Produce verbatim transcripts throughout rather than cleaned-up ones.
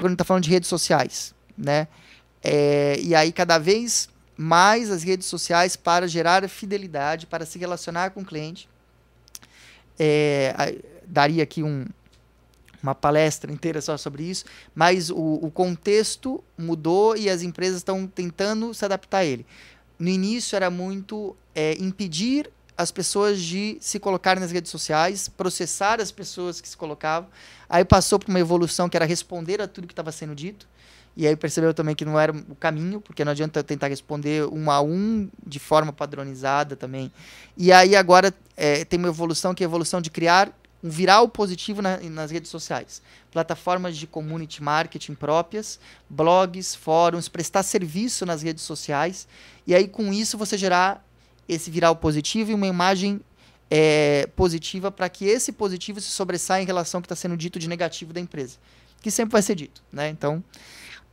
Quando a gente está falando de redes sociais, né? É, e aí cada vez mais as redes sociais para gerar fidelidade, para se relacionar com o cliente. É, daria aqui um, uma palestra inteira só sobre isso, mas o, o contexto mudou e as empresas estão tentando se adaptar a ele. No início era muito é, impedir as pessoas de se colocarem nas redes sociais, processar as pessoas que se colocavam. Aí passou por uma evolução que era responder a tudo que estava sendo dito. E aí percebeu também que não era o caminho, porque não adianta tentar responder um a um de forma padronizada também. E aí agora é, tem uma evolução que é a evolução de criar um viral positivo na, nas redes sociais. Plataformas de community marketing próprias, blogs, fóruns, prestar serviço nas redes sociais. E aí com isso você gerar esse viral positivo e uma imagem é, positiva para que esse positivo se sobressaia em relação ao que está sendo dito de negativo da empresa. Que sempre vai ser dito, né? Então...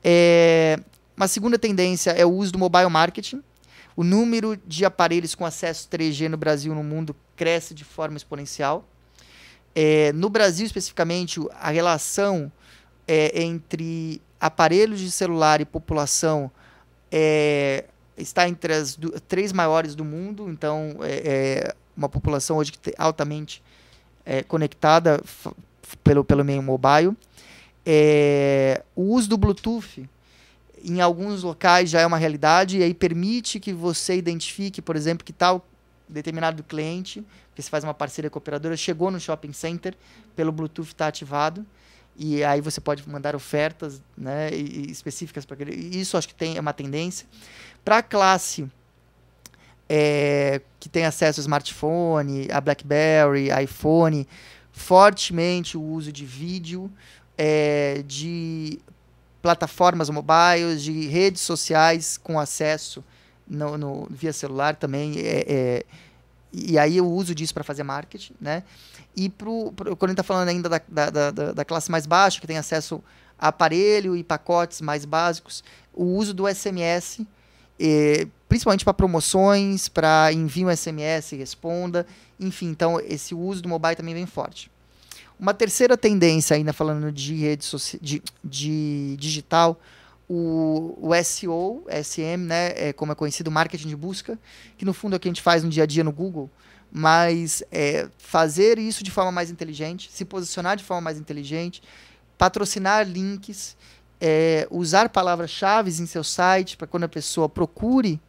É, uma segunda tendência é o uso do mobile marketing. O número de aparelhos com acesso três G no Brasil e no mundo cresce de forma exponencial. É, no Brasil, especificamente, a relação é, entre aparelhos de celular e população é, está entre as do, três maiores do mundo. Então, é, é uma população hoje que é altamente é, conectada pelo, pelo meio mobile. É, o uso do Bluetooth em alguns locais já é uma realidade e aí permite que você identifique, por exemplo, que tal determinado cliente, que você faz uma parceria com a operadora, chegou no shopping center, pelo Bluetooth está ativado e aí você pode mandar ofertas, né, e, e específicas para aquele. Isso acho que tem, é uma tendência. Para a classe é, que tem acesso ao smartphone, a BlackBerry, iPhone, fortemente o uso de vídeo, É, de plataformas mobiles, de redes sociais com acesso no, no, via celular também, é, é, e aí eu uso disso para fazer marketing, né? E pro, pro, quando a gente está falando ainda da, da, da, da classe mais baixa, que tem acesso a aparelho e pacotes mais básicos, o uso do S M S, é, principalmente para promoções, para envio S M S e responda, enfim, então esse uso do mobile também vem forte. Uma terceira tendência, ainda falando de rede social, de, de digital, o, o S E O, S M, né, é como é conhecido, marketing de busca, que no fundo é o que a gente faz no dia a dia no Google, mas é, fazer isso de forma mais inteligente, se posicionar de forma mais inteligente, patrocinar links, é, usar palavras-chave em seu site para quando a pessoa procure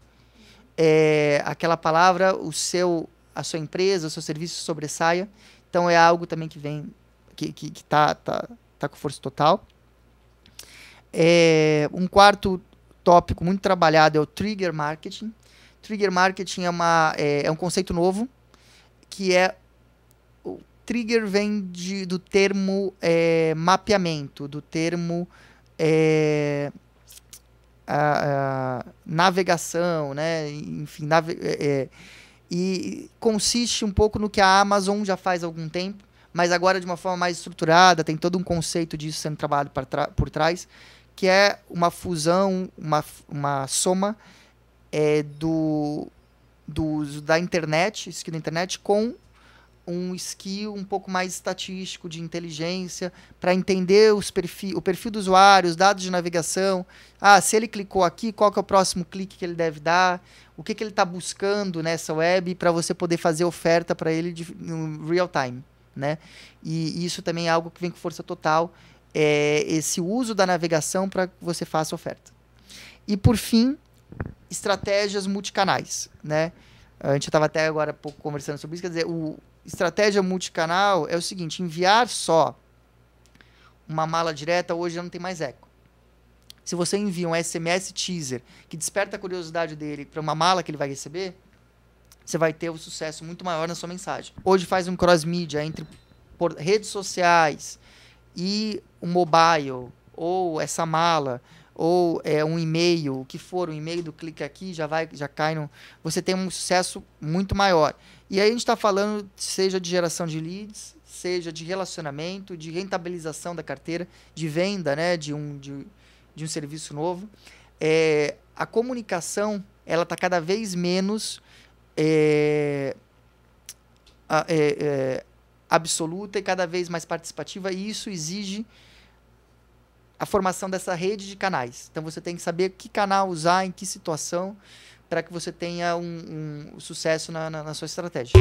é, aquela palavra, o seu, a sua empresa, o seu serviço sobressaia. Então, é algo também que vem, que, que, que tá, tá, tá com força total. É, um quarto tópico muito trabalhado é o trigger marketing. Trigger marketing é, uma, é, é um conceito novo, que é... O trigger vem de, do termo é, mapeamento, do termo é, a, a, navegação, né? Enfim, nave, é, e consiste um pouco no que a Amazon já faz há algum tempo, mas agora de uma forma mais estruturada, tem todo um conceito disso sendo trabalhado por trás, que é uma fusão, uma, uma soma é, do, do uso da internet, skill da internet, com um skill um pouco mais estatístico, de inteligência, para entender os perfis, o perfil do usuário, os dados de navegação. Ah, se ele clicou aqui, qual que é o próximo clique que ele deve dar? O que, que ele está buscando nessa web para você poder fazer oferta para ele de, no real time, né? E isso também é algo que vem com força total, é esse uso da navegação para que você faça oferta. E, por fim, estratégias multicanais, né? A gente estava até agora pouco conversando sobre isso, quer dizer, o estratégia multicanal é o seguinte: enviar só uma mala direta hoje já não tem mais eco. Se você envia um S M S teaser que desperta a curiosidade dele para uma mala que ele vai receber, você vai ter um sucesso muito maior na sua mensagem. Hoje faz um cross-mídia entre por redes sociais e o mobile, ou essa mala, ou é, um e-mail, o que for, o e-mail do clique aqui já vai, já cai no... Você tem um sucesso muito maior. E aí a gente está falando, seja de geração de leads, seja de relacionamento, de rentabilização da carteira, de venda, né, de, um, de, de um serviço novo. É, a comunicação, ela está cada vez menos é, a, é, é, absoluta e cada vez mais participativa, e isso exige a formação dessa rede de canais. Então você tem que saber que canal usar, em que situação, para que você tenha um, um sucesso na, na, na sua estratégia.